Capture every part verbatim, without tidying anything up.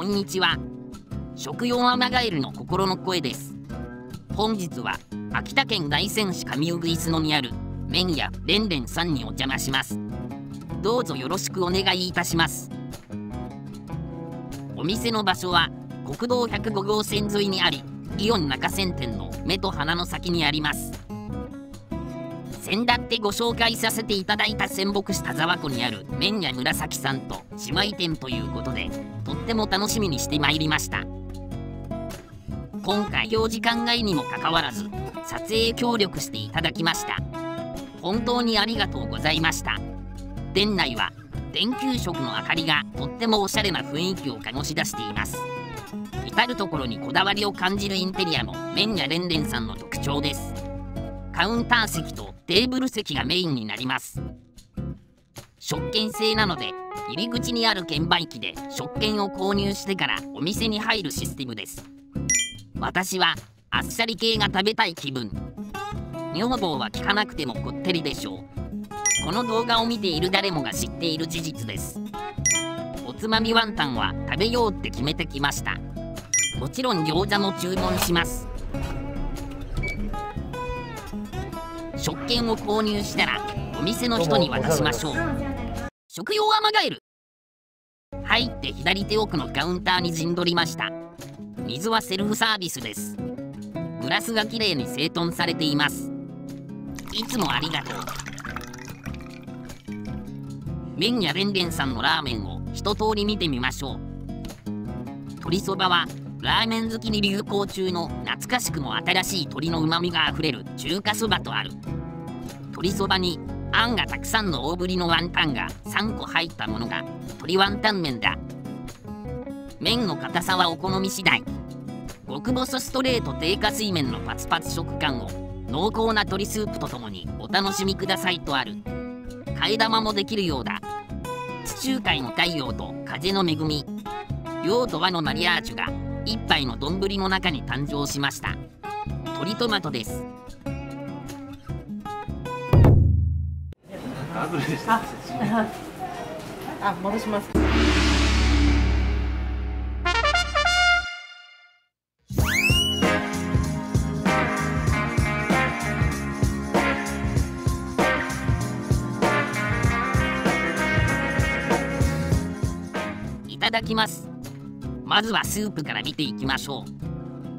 こんにちは。食用アマガエルの心の声です。本日は秋田県大仙市上鶯野にある麺屋れんれんさんにお邪魔します。どうぞよろしくお願いいたします。お店の場所は国道ひゃくご号線沿いにあり、イオン中山店の目と鼻の先にあります。先だってご紹介させていただいた仙北市田沢湖にある麺屋紫さんと姉妹店ということで、とっても楽しみにしてまいりました。今回営業時間外にもかかわらず撮影協力していただきました。本当にありがとうございました。店内は電球色の明かりがとってもおしゃれな雰囲気を醸し出しています。至る所にこだわりを感じるインテリアも麺屋れんれんさんの特徴です。カウンター席とテーブル席がメインになります。食券制なので、入り口にある券売機で食券を購入してからお店に入るシステムです。私はあっさり系が食べたい気分。女房は聞かなくてもこってりでしょう。この動画を見ている誰もが知っている事実です。おつまみワンタンは食べようって決めてきました。もちろん餃子も注文します。食券を購入したらお店の人に渡しましょう。食用アマガエル入って左手奥のカウンターに陣取りました。水はセルフサービスです。グラスがきれいに整頓されています。いつもありがとう。麺屋れんれんさんのラーメンを一通り見てみましょう。鶏そばはラーメン好きに流行中の懐かしくも新しい鶏のうまみがあふれる中華そばとある。鶏そばにあんがたくさんの大ぶりのワンタンがさんこ入ったものが鶏ワンタン麺だ。麺の硬さはお好み次第。極細ストレート低下水面のパツパツ食感を濃厚な鶏スープとともにお楽しみくださいとある。替え玉もできるようだ。地中海の太陽と風の恵み、洋と和のマリアージュが一杯の丼の中に誕生しました。鶏トマトです。ああ、戻します。いただきます。まずはスープから見ていきましょ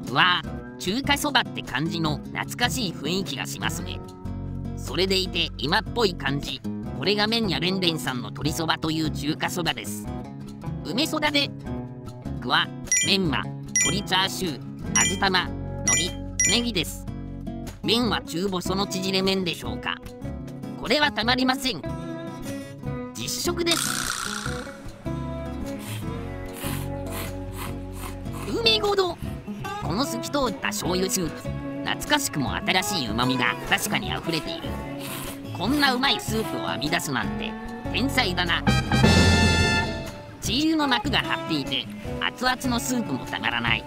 う。うわー、中華そばって感じの懐かしい雰囲気がしますね。それでいて今っぽい感じ。これが麺屋れんれんさんの鶏そばという中華そばです。梅そばで具はメンマ、鶏チャーシュー、味玉、海苔、ネギです。麺は中細の縮れ麺でしょうか。これはたまりません。実食です。梅ごど、この透き通った醤油スープ、懐かしくも新しい旨味が確かにあふれている。こんなうまいスープを編み出すなんて天才だな。チー油の膜が張っていて熱々のスープもたまらない。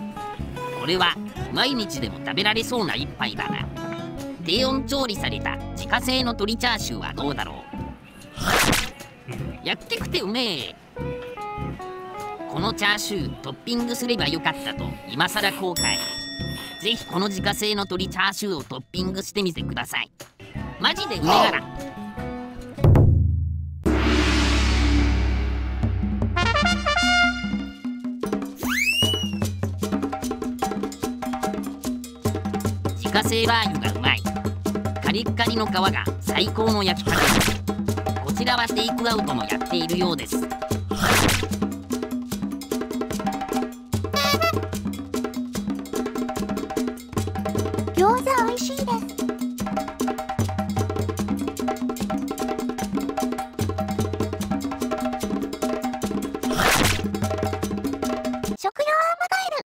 これは毎日でも食べられそうな一杯だな。低温調理された自家製の鶏チャーシューはどうだろう。やってくてうめえ。このチャーシュートッピングすればよかったと今更後悔。ぜひこの自家製の鶏チャーシューをトッピングしてみてください。マジでうめえから。自家製ラー油がうまい。カリッカリの皮が最高の焼き加減。こちらはテイクアウトもやっているようです。餃子美味しいです。食用アマガエル。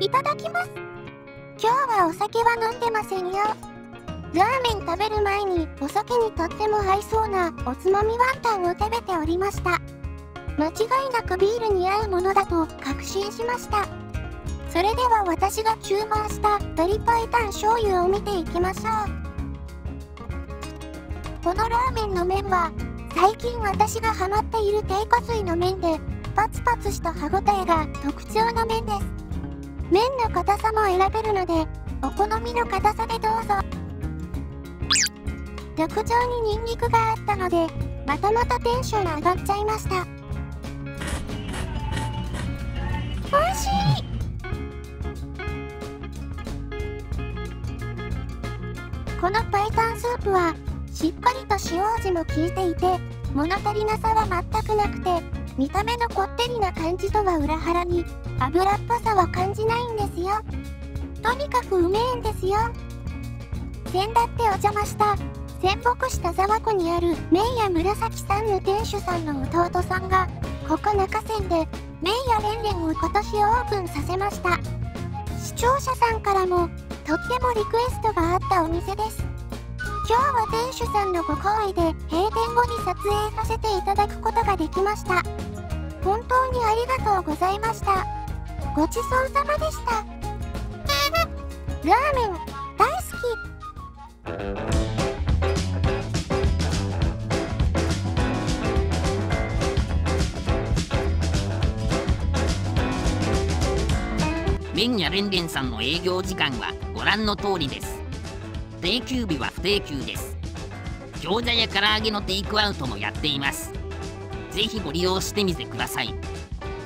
いただきます。今日はお酒は飲んでませんよ。ラーメン食べる前にお酒にとっても合いそうなおつまみワンタンを食べておりました。間違いなくビールに合うものだと確信しました。それでは私が注文した鶏白湯醤油を見ていきましょう。このラーメンの麺は最近私がハマっている低加水の麺で、パツパツした歯ごたえが特徴の麺です。麺の硬さも選べるのでお好みの硬さでどうぞ。卓上にニンニクがあったのでまたまたテンション上がっちゃいました。おいしい。この白湯スープはしっかりと塩味も効いていて、物足りなさは全くなくて、見た目のこってりな感じとは裏腹に油っぽさは感じないんですよ。とにかくうめえんですよ。先だってお邪魔した仙北市田沢湖にある麺屋紫さんの店主さんの弟さんがここ中仙で麺屋れんれんを今年オープンさせました。視聴者さんからもとってもリクエストがあったお店です。今日は店主さんのご厚意で閉店後に撮影させていただくことができました。本当にありがとうございました。ごちそうさまでした。ラーメン大好き。麺屋れんれんさんの営業時間はご覧の通りです。定休日は不定休です。餃子や唐揚げのテイクアウトもやっています。ぜひご利用してみてください。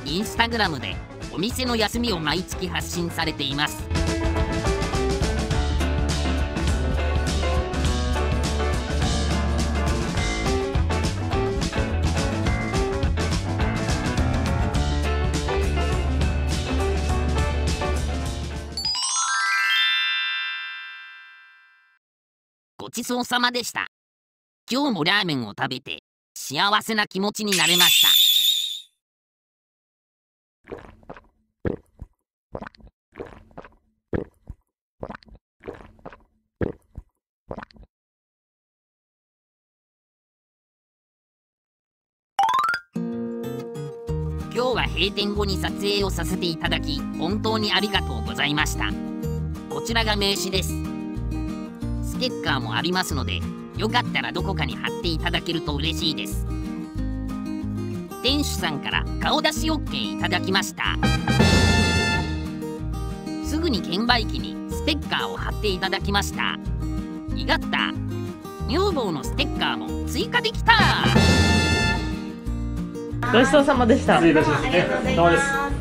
インスタグラムでお店の休みを毎月発信されています。ごちそうさまでした。今日もラーメンを食べて幸せな気持ちになれました。今日は閉店後に撮影をさせていただき本当にありがとうございました。こちらが名刺です。ステッカーもありますので、よかったらどこかに貼っていただけると嬉しいです。店主さんから顔出し OK いただきました。すぐに券売機にステッカーを貼っていただきました。いがった、女房のステッカーも追加できた。ごちそうさまでした。どうです。